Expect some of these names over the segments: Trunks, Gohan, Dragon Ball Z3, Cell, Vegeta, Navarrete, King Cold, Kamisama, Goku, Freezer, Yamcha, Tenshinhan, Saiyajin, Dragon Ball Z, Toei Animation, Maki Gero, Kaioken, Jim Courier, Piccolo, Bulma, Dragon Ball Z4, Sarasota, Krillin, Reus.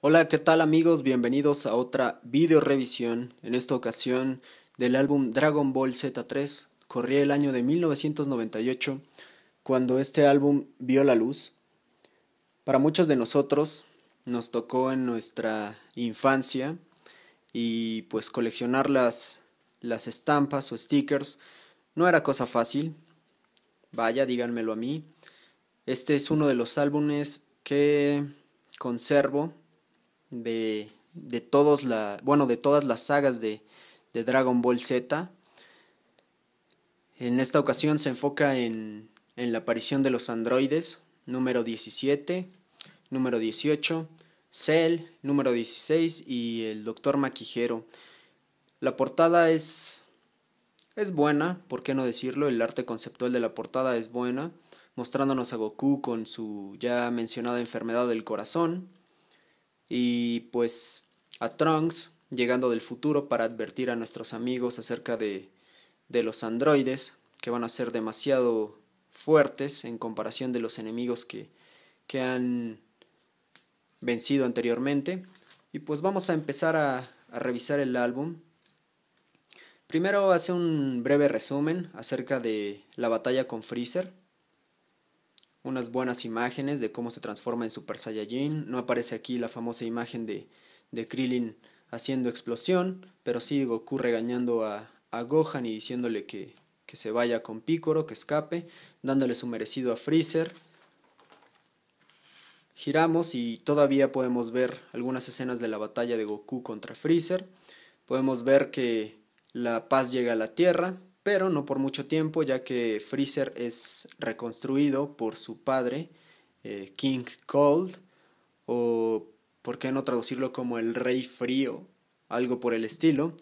Hola, ¿qué tal amigos? Bienvenidos a otra video revisión, en esta ocasión del álbum Dragon Ball Z3. Corría el año de 1998 cuando este álbum vio la luz. Para muchos de nosotros nos tocó en nuestra infancia y pues coleccionar las estampas o stickers no era cosa fácil. Vaya, díganmelo a mí. Este es uno de los álbumes que conservo de todas las sagas de Dragon Ball Z. En esta ocasión se enfoca en la aparición de los androides, número 17, número 18, Cell, número 16 y el Dr. Maki Gero. La portada es buena, ¿por qué no decirlo? El arte conceptual de la portada es buena, mostrándonos a Goku con su ya mencionada enfermedad del corazón. Y pues a Trunks llegando del futuro para advertir a nuestros amigos acerca de los androides, que van a ser demasiado fuertes en comparación de los enemigos que han vencido anteriormente. Y pues vamos a empezar a revisar el álbum. Primero hace un breve resumen acerca de la batalla con Freezer. Unas buenas imágenes de cómo se transforma en Super Saiyajin. No aparece aquí la famosa imagen de Krillin haciendo explosión, pero sí Goku regañando a Gohan y diciéndole que se vaya con Piccolo, que escape, dándole su merecido a Freezer. Giramos y todavía podemos ver algunas escenas de la batalla de Goku contra Freezer. Podemos ver que la paz llega a la Tierra, pero no por mucho tiempo, ya que Freezer es reconstruido por su padre, King Cold, o por qué no traducirlo como el Rey Frío, algo por el estilo,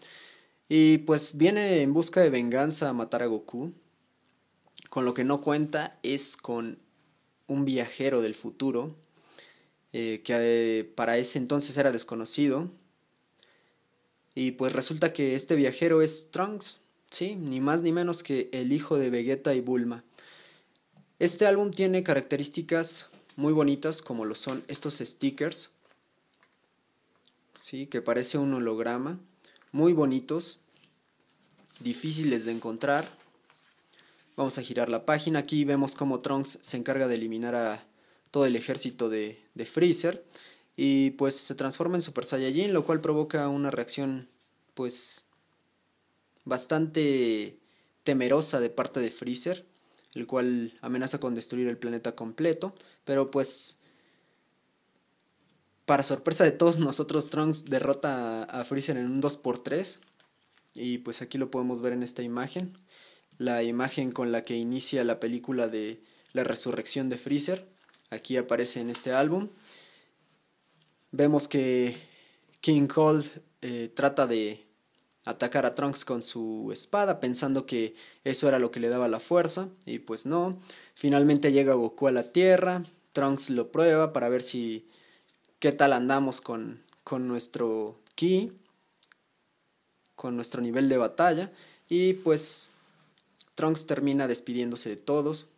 y pues viene en busca de venganza a matar a Goku. Con lo que no cuenta es con un viajero del futuro, que para ese entonces era desconocido, y pues resulta que este viajero es Trunks. Sí, ni más ni menos que el hijo de Vegeta y Bulma. Este álbum tiene características muy bonitas, como lo son estos stickers, sí, que parece un holograma, muy bonitos, difíciles de encontrar. Vamos a girar la página. Aquí vemos cómo Trunks se encarga de eliminar a todo el ejército de Freezer, y pues se transforma en Super Saiyajin, lo cual provoca una reacción pues bastante temerosa de parte de Freezer, el cual amenaza con destruir el planeta completo. Pero pues, para sorpresa de todos nosotros, Trunks derrota a Freezer en un 2×3. Y pues aquí lo podemos ver en esta imagen, la imagen con la que inicia la película de la resurrección de Freezer. Aquí aparece en este álbum. Vemos que King Cold trata de atacar a Trunks con su espada, pensando que eso era lo que le daba la fuerza, y pues no. Finalmente llega Goku a la Tierra, Trunks lo prueba para ver si qué tal andamos con nuestro ki, con nuestro nivel de batalla, y pues Trunks termina despidiéndose de todos,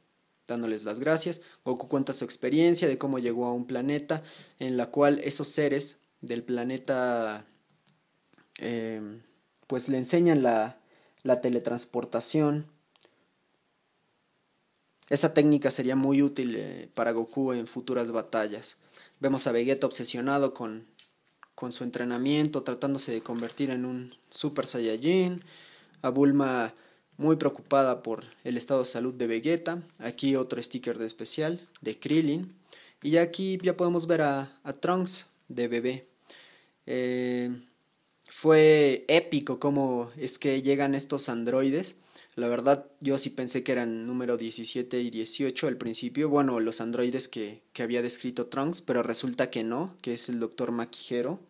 dándoles las gracias. Goku cuenta su experiencia de cómo llegó a un planeta en la cual esos seres del planeta pues le enseñan la teletransportación. Esa técnica sería muy útil para Goku en futuras batallas. Vemos a Vegeta obsesionado con su entrenamiento, tratándose de convertir en un Super Saiyajin. A Bulma muy preocupada por el estado de salud de Vegeta. Aquí otro sticker de especial de Krillin. Y aquí ya podemos ver a Trunks de bebé. Fue épico cómo es que llegan estos androides. La verdad, yo sí pensé que eran número 17 y 18 al principio. Bueno, los androides que había descrito Trunks, pero resulta que no, que es el Dr. Maki Gero.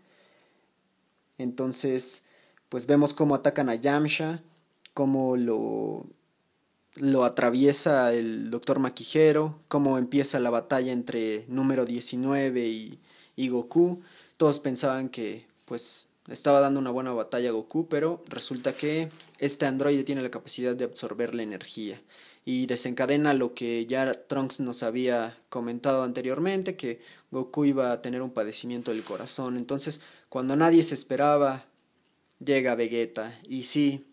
Entonces, pues vemos cómo atacan a Yamcha, cómo lo atraviesa el Dr. Maki Gero, cómo empieza la batalla entre número 19 y Goku. Todos pensaban que pues estaba dando una buena batalla a Goku, pero resulta que este androide tiene la capacidad de absorber la energía. y desencadena lo que ya Trunks nos había comentado anteriormente, que Goku iba a tener un padecimiento del corazón. Entonces, cuando nadie se esperaba, llega Vegeta y sí,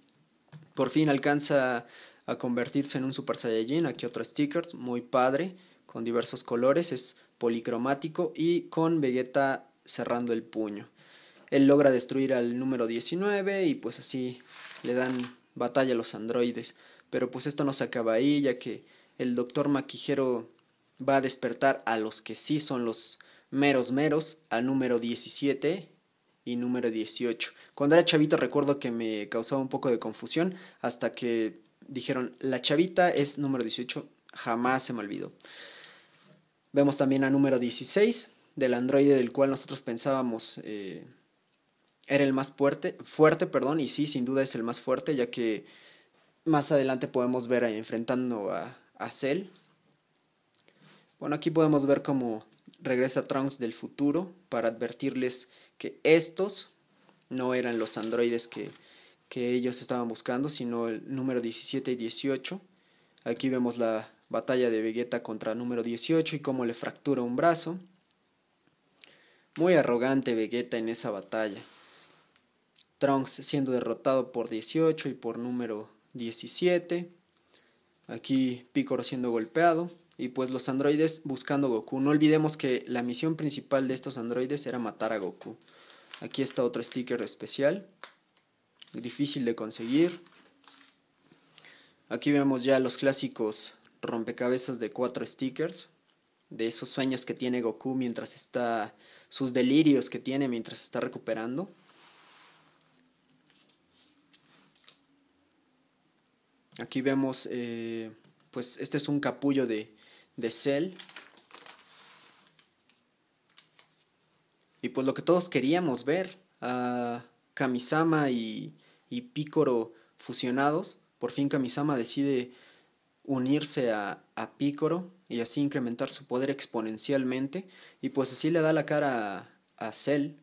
por fin alcanza a convertirse en un Super Saiyajin. Aquí otro sticker, muy padre, con diversos colores, es policromático y con Vegeta cerrando el puño. Él logra destruir al número 19 y pues así le dan batalla a los androides. Pero pues esto no se acaba ahí, ya que el Dr. Maki Gero va a despertar a los que sí son los meros meros, al número 17 y número 18. Cuando era chavito recuerdo que me causaba un poco de confusión hasta que dijeron la chavita es número 18, jamás se me olvidó. Vemos también a número 16 del androide del cual nosotros pensábamos era el más fuerte, y sí, sin duda es el más fuerte, ya que más adelante podemos ver enfrentando a Cell. Bueno, aquí podemos ver cómo regresa Trunks del futuro para advertirles que estos no eran los androides que ellos estaban buscando, sino el número 17 y 18. Aquí vemos la batalla de Vegeta contra número 18 y cómo le fractura un brazo. Muy arrogante Vegeta en esa batalla. Trunks siendo derrotado por 18 y por número 17. Aquí Piccolo siendo golpeado. Y pues los androides buscando a Goku. No olvidemos que la misión principal de estos androides era matar a Goku. Aquí está otro sticker especial, difícil de conseguir. Aquí vemos ya los clásicos rompecabezas de 4 stickers, de esos sueños que tiene Goku mientras está, sus delirios que tiene mientras está recuperando. Aquí vemos, pues este es un capullo de Cell. Y pues lo que todos queríamos ver, a Kamisama y Piccolo fusionados. Por fin Kamisama decide unirse a Piccolo y así incrementar su poder exponencialmente. Y pues así le da la cara a Cell.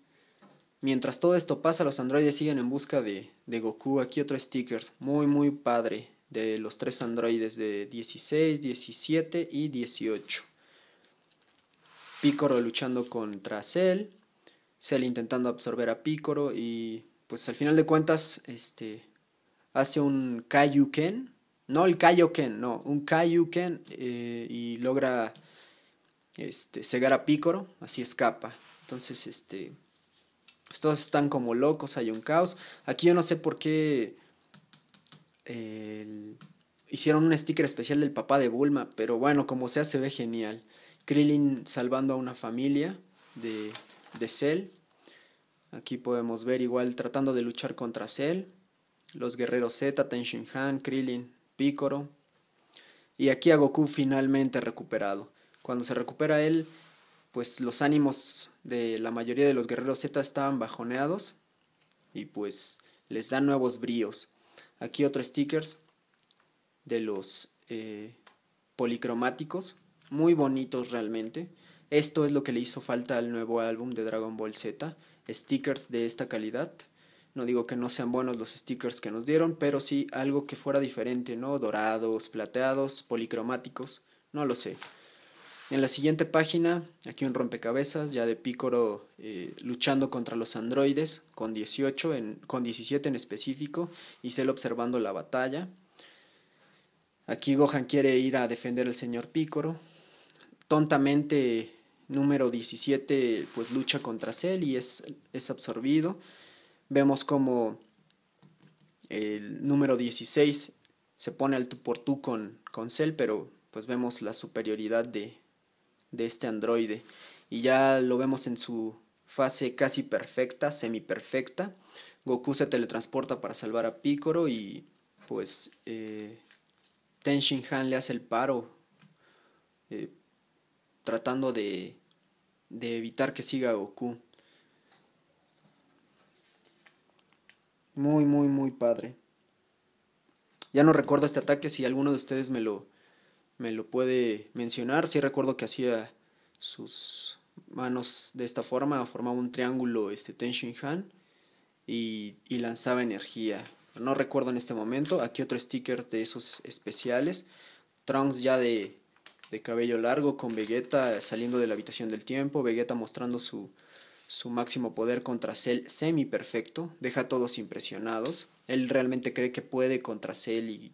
Mientras todo esto pasa, los androides siguen en busca de Goku. Aquí otro sticker, muy padre, de los 3 androides de 16, 17 y 18. Piccolo luchando contra Cell, Cell intentando absorber a Piccolo y pues al final de cuentas hace un Kaioken, un Kaioken y logra cegar a Piccolo, así escapa. Entonces pues todos están como locos, hay un caos. Aquí yo no sé por qué hicieron un sticker especial del papá de Bulma, pero bueno, como sea, se ve genial. Krillin salvando a una familia de Cell. Aquí podemos ver igual tratando de luchar contra Cell, los guerreros Z, Tenshinhan, Krillin, Piccolo. Y aquí a Goku finalmente recuperado. Cuando se recupera él, pues los ánimos de la mayoría de los guerreros Z estaban bajoneados y pues les dan nuevos bríos. Aquí otro stickers de los policromáticos, muy bonitos realmente. Esto es lo que le hizo falta al nuevo álbum de Dragon Ball Z, stickers de esta calidad. No digo que no sean buenos los stickers que nos dieron, pero sí algo que fuera diferente, ¿no? Dorados, plateados, policromáticos, no lo sé. En la siguiente página, aquí un rompecabezas ya de Piccolo luchando contra los androides con 17 en específico y Cell observando la batalla. Aquí Gohan quiere ir a defender al señor Piccolo. Tontamente número 17 pues lucha contra Cell y es absorbido. Vemos como el número 16 se pone al tú por tú con Cell, pero pues vemos la superioridad de este androide y ya lo vemos en su fase casi perfecta, semi-perfecta. Goku se teletransporta para salvar a Piccolo y pues Tenshinhan le hace el paro tratando de evitar que siga a Goku. Muy padre. Ya no recuerdo este ataque, si alguno de ustedes me lo puede mencionar. Sí recuerdo que hacía sus manos de esta forma, formaba un triángulo Tenshinhan y lanzaba energía. No recuerdo en este momento. Aquí otro sticker de esos especiales Trunks ya de cabello largo con Vegeta saliendo de la habitación del tiempo, Vegeta mostrando su máximo poder contra Cell semi perfecto, deja a todos impresionados, él realmente cree que puede contra Cell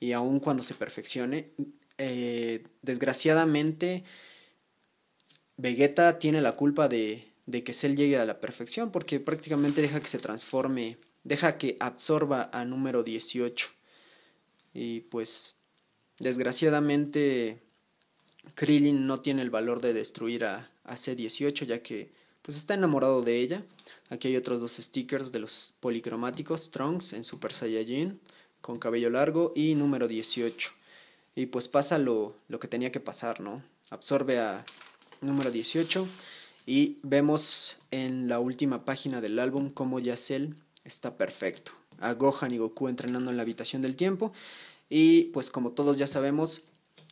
y aun cuando se perfeccione, desgraciadamente Vegeta tiene la culpa de que Cell llegue a la perfección porque prácticamente deja que se transforme, deja que absorba a número 18 y pues desgraciadamente Krillin no tiene el valor de destruir a C18 ya que pues está enamorado de ella. Aquí hay otros dos stickers de los policromáticos, Trunks en Super Saiyajin con cabello largo y número 18 y pues pasa lo que tenía que pasar, ¿no? Absorbe a número 18 y vemos en la última página del álbum cómo ya Cell está perfecto. A Gohan y Goku entrenando en la habitación del tiempo. Y pues como todos ya sabemos,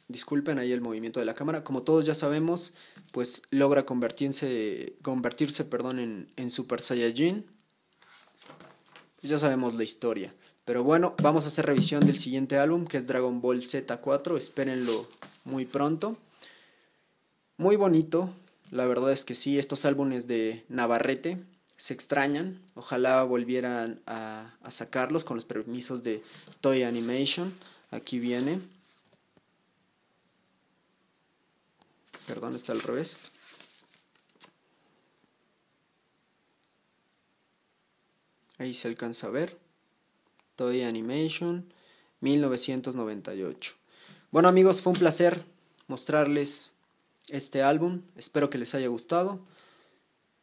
disculpen ahí el movimiento de la cámara, como todos ya sabemos, pues logra convertirse, en Super Saiyajin. Ya sabemos la historia. Pero bueno, vamos a hacer revisión del siguiente álbum que es Dragon Ball Z4. Espérenlo muy pronto. Muy bonito. La verdad es que sí, estos álbumes de Navarrete se extrañan. Ojalá volvieran a sacarlos con los permisos de Toei Animation. Aquí viene. Perdón, está al revés. Ahí se alcanza a ver. Toei Animation, 1998. Bueno amigos, fue un placer mostrarles este álbum, espero que les haya gustado.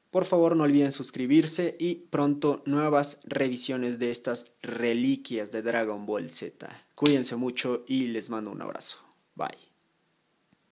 Por favor no olviden suscribirse y pronto nuevas revisiones de estas reliquias de Dragon Ball Z. Cuídense mucho y les mando un abrazo. Bye.